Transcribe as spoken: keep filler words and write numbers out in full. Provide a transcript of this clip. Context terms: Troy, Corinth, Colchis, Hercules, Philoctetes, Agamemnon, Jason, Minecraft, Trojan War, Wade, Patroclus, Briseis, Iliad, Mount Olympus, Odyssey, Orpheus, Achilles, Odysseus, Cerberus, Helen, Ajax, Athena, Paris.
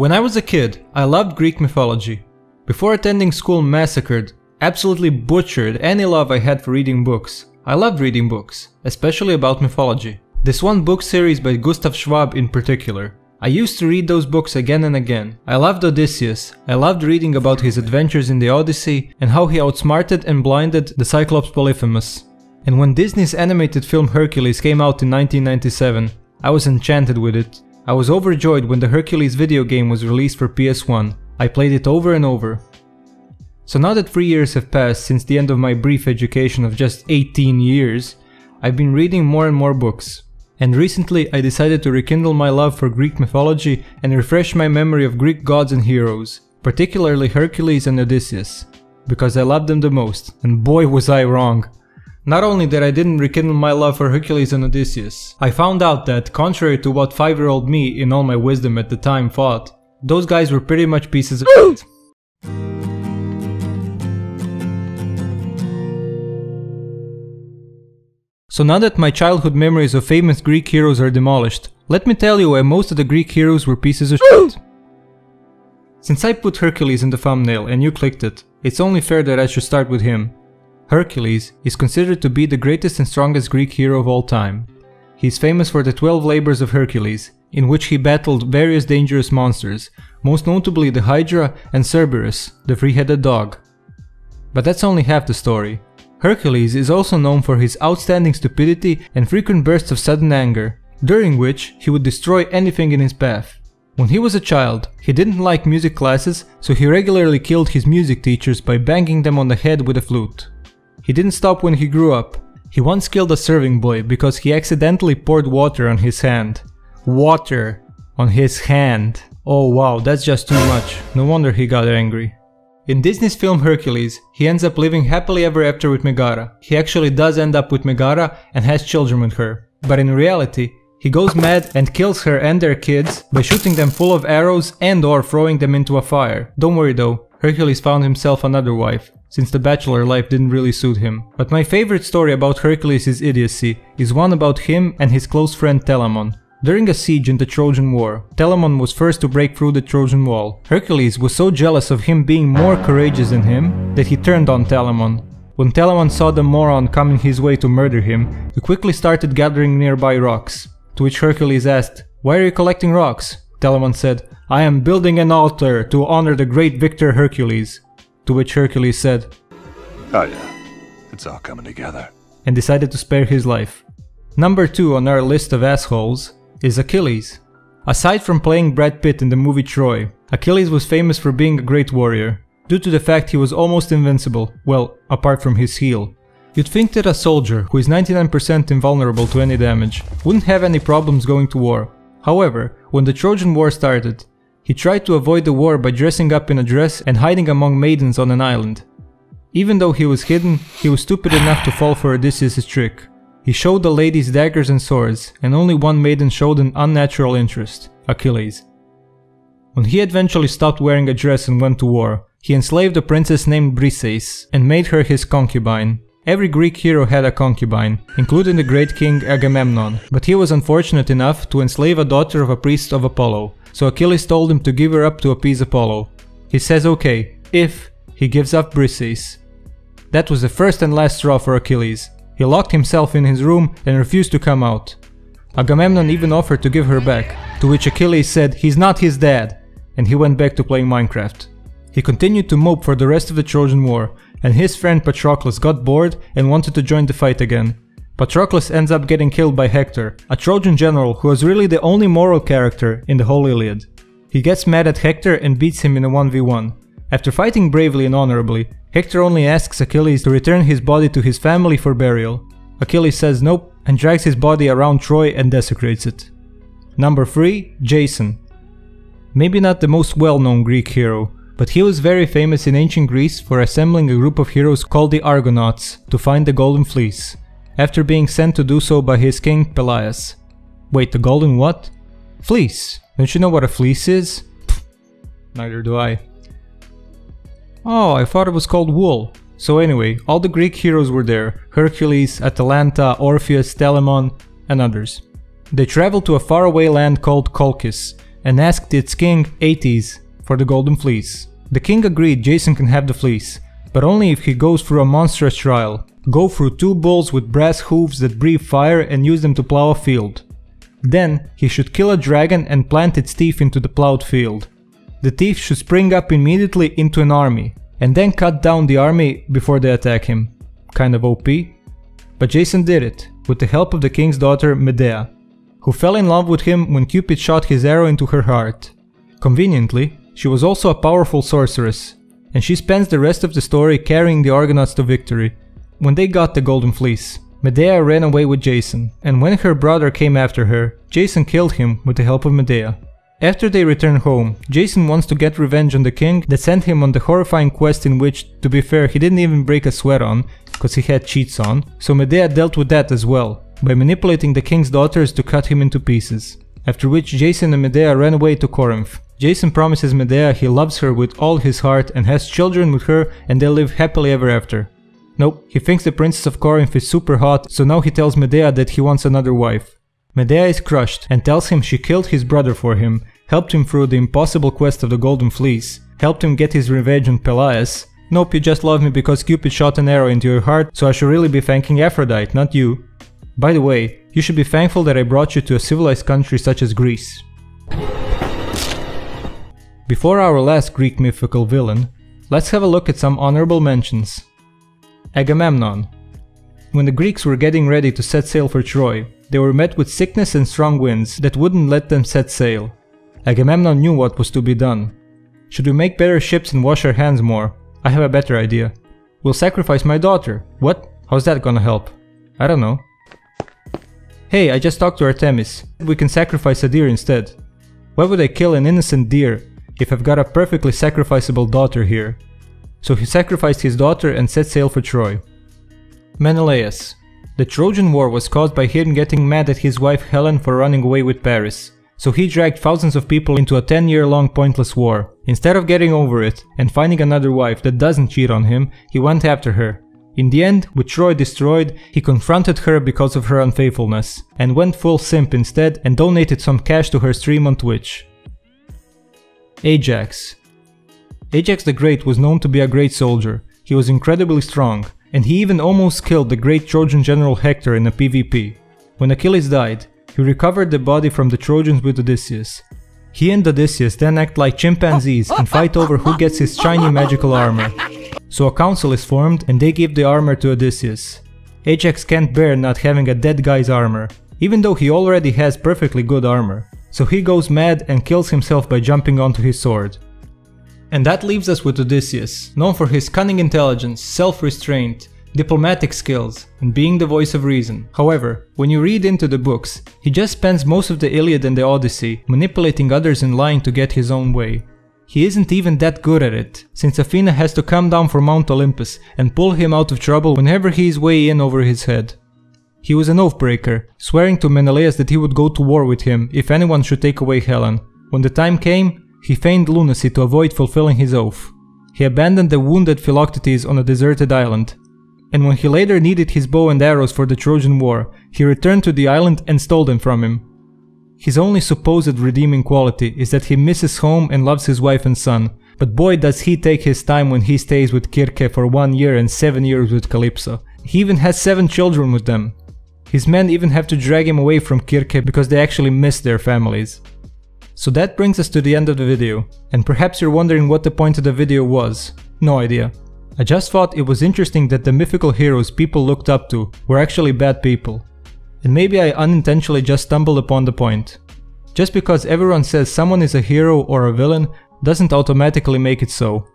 When I was a kid, I loved Greek mythology. Before attending school massacred, absolutely butchered any love I had for reading books. I loved reading books, especially about mythology. This one book series by Gustav Schwab in particular. I used to read those books again and again. I loved Odysseus, I loved reading about his adventures in the Odyssey and how he outsmarted and blinded the Cyclops Polyphemus. And when Disney's animated film Hercules came out in nineteen ninety-seven, I was enchanted with it. I was overjoyed when the Hercules video game was released for P S one. I played it over and over. So now that three years have passed since the end of my brief education of just eighteen years, I've been reading more and more books. And recently I decided to rekindle my love for Greek mythology and refresh my memory of Greek gods and heroes, particularly Hercules and Odysseus, because I loved them the most, and boy was I wrong. Not only that I didn't rekindle my love for Hercules and Odysseus, I found out that, contrary to what five-year-old me in all my wisdom at the time thought, those guys were pretty much pieces of shit. So now that my childhood memories of famous Greek heroes are demolished, let me tell you why most of the Greek heroes were pieces of shit. Since I put Hercules in the thumbnail and you clicked it, it's only fair that I should start with him. Hercules is considered to be the greatest and strongest Greek hero of all time. He is famous for the twelve labors of Hercules, in which he battled various dangerous monsters, most notably the Hydra and Cerberus, the three-headed dog. But that's only half the story. Hercules is also known for his outstanding stupidity and frequent bursts of sudden anger, during which he would destroy anything in his path. When he was a child, he didn't like music classes, so he regularly killed his music teachers by banging them on the head with a flute. He didn't stop when he grew up. He once killed a serving boy because he accidentally poured water on his hand. Water on his hand. Oh wow, that's just too much. No wonder he got angry. In Disney's film Hercules, he ends up living happily ever after with Megara. He actually does end up with Megara and has children with her. But in reality, he goes mad and kills her and their kids by shooting them full of arrows and or throwing them into a fire. Don't worry though, Hercules found himself another wife, since the bachelor life didn't really suit him. But my favorite story about Hercules' idiocy is one about him and his close friend Telamon. During a siege in the Trojan War, Telamon was first to break through the Trojan wall. Hercules was so jealous of him being more courageous than him that he turned on Telamon. When Telamon saw the moron coming his way to murder him, he quickly started gathering nearby rocks. To which Hercules asked, "Why are you collecting rocks?" Telamon said, "I am building an altar to honor the great victor Hercules." To which Hercules said, "Oh yeah, it's all coming together," and decided to spare his life. Number two on our list of assholes is Achilles. Aside from playing Brad Pitt in the movie Troy, Achilles was famous for being a great warrior, due to the fact he was almost invincible, well, apart from his heel. You'd think that a soldier, who is ninety-nine percent invulnerable to any damage, wouldn't have any problems going to war. However, when the Trojan War started, he tried to avoid the war by dressing up in a dress and hiding among maidens on an island. Even though he was hidden, he was stupid enough to fall for Odysseus' trick. He showed the ladies daggers and swords, and only one maiden showed an unnatural interest, Achilles. When he eventually stopped wearing a dress and went to war, he enslaved a princess named Briseis and made her his concubine. Every Greek hero had a concubine, including the great king Agamemnon, but he was unfortunate enough to enslave a daughter of a priest of Apollo, so Achilles told him to give her up to appease Apollo. He says okay, if he gives up Briseis. That was the first and last straw for Achilles. He locked himself in his room and refused to come out. Agamemnon even offered to give her back, to which Achilles said he's not his dad, and he went back to playing Minecraft. He continued to mope for the rest of the Trojan War, and his friend Patroclus got bored and wanted to join the fight again. Patroclus ends up getting killed by Hector, a Trojan general who was really the only moral character in the whole Iliad. He gets mad at Hector and beats him in a one v one. After fighting bravely and honorably, Hector only asks Achilles to return his body to his family for burial. Achilles says nope and drags his body around Troy and desecrates it. Number three, Jason. Maybe not the most well-known Greek hero, but he was very famous in ancient Greece for assembling a group of heroes called the Argonauts to find the Golden Fleece, after being sent to do so by his king Pelias. Wait, the golden what? Fleece. Don't you know what a fleece is? Pfft, neither do I. Oh, I thought it was called wool. So anyway, all the Greek heroes were there. Hercules, Atalanta, Orpheus, Telamon, and others. They traveled to a faraway land called Colchis, and asked its king, Aeetes, for the Golden Fleece. The king agreed Jason can have the fleece, but only if he goes through a monstrous trial. Go through two bulls with brass hooves that breathe fire and use them to plow a field. Then he should kill a dragon and plant its teeth into the plowed field. The teeth should spring up immediately into an army, and then cut down the army before they attack him. Kind of O P. But Jason did it, with the help of the king's daughter Medea, who fell in love with him when Cupid shot his arrow into her heart. Conveniently, she was also a powerful sorceress, and she spends the rest of the story carrying the Argonauts to victory. When they got the Golden Fleece, Medea ran away with Jason, and when her brother came after her, Jason killed him with the help of Medea. After they return home, Jason wants to get revenge on the king that sent him on the horrifying quest in which, to be fair, he didn't even break a sweat on, because he had cheats on, so Medea dealt with that as well, by manipulating the king's daughters to cut him into pieces. After which Jason and Medea ran away to Corinth. Jason promises Medea he loves her with all his heart and has children with her and they live happily ever after. Nope, he thinks the princess of Corinth is super hot, so now he tells Medea that he wants another wife. Medea is crushed and tells him she killed his brother for him, helped him through the impossible quest of the Golden Fleece, helped him get his revenge on Pelias. Nope, you just love me because Cupid shot an arrow into your heart, so I should really be thanking Aphrodite, not you. By the way, you should be thankful that I brought you to a civilized country such as Greece. Before our last Greek mythical villain, let's have a look at some honorable mentions. Agamemnon. When the Greeks were getting ready to set sail for Troy, they were met with sickness and strong winds that wouldn't let them set sail. Agamemnon knew what was to be done. Should we make better ships and wash our hands more? I have a better idea. We'll sacrifice my daughter. What? How's that gonna help? I don't know. Hey, I just talked to Artemis. We can sacrifice a deer instead. Why would I kill an innocent deer if I've got a perfectly sacrificeable daughter here? So he sacrificed his daughter and set sail for Troy. Menelaus. The Trojan War was caused by him getting mad at his wife Helen for running away with Paris, so he dragged thousands of people into a ten year long pointless war. Instead of getting over it and finding another wife that doesn't cheat on him, he went after her. In the end, with Troy destroyed, he confronted her because of her unfaithfulness, and went full simp instead and donated some cash to her stream on Twitch. Ajax. Ajax the Great was known to be a great soldier. He was incredibly strong, and he even almost killed the great Trojan general Hector in a P v P. When Achilles died, he recovered the body from the Trojans with Odysseus. He and Odysseus then act like chimpanzees and fight over who gets his shiny magical armor. So a council is formed and they give the armor to Odysseus. Ajax can't bear not having a dead guy's armor, even though he already has perfectly good armor. So he goes mad and kills himself by jumping onto his sword. And that leaves us with Odysseus, known for his cunning intelligence, self-restraint, diplomatic skills, and being the voice of reason. However, when you read into the books, he just spends most of the Iliad and the Odyssey manipulating others and lying to get his own way. He isn't even that good at it, since Athena has to come down from Mount Olympus and pull him out of trouble whenever he is way in over his head. He was an oath-breaker, swearing to Menelaus that he would go to war with him if anyone should take away Helen. When the time came, he feigned lunacy to avoid fulfilling his oath. He abandoned the wounded Philoctetes on a deserted island. And when he later needed his bow and arrows for the Trojan War, he returned to the island and stole them from him. His only supposed redeeming quality is that he misses home and loves his wife and son, but boy does he take his time when he stays with Circe for one year and seven years with Calypso. He even has seven children with them. His men even have to drag him away from Circe because they actually miss their families. So that brings us to the end of the video, and perhaps you're wondering what the point of the video was. No idea. I just thought it was interesting that the mythical heroes people looked up to were actually bad people. And maybe I unintentionally just stumbled upon the point. Just because everyone says someone is a hero or a villain doesn't automatically make it so.